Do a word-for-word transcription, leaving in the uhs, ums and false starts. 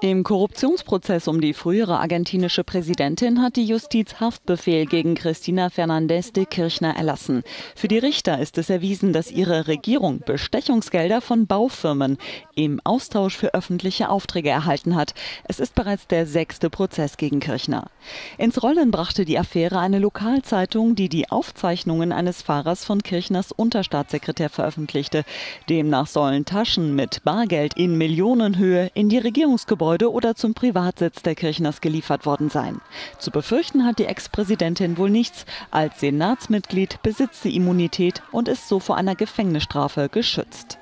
Im Korruptionsprozess um die frühere argentinische Präsidentin hat die Justiz Haftbefehl gegen Cristina Fernandez de Kirchner erlassen. Für die Richter ist es erwiesen, dass ihre Regierung Bestechungsgelder von Baufirmen im Austausch für öffentliche Aufträge erhalten hat. Es ist bereits der sechste Prozess gegen Kirchner. Ins Rollen brachte die Affäre eine Lokalzeitung, die die Aufzeichnungen eines Fahrers von Kirchners Unterstaatssekretär veröffentlichte. Demnach sollen Taschen mit Bargeld in Millionenhöhe in die Regierung Regierungsgebäude oder zum Privatsitz der Kirchners geliefert worden sein. Zu befürchten hat die Ex-Präsidentin wohl nichts. Als Senatsmitglied besitzt sie Immunität und ist so vor einer Gefängnisstrafe geschützt.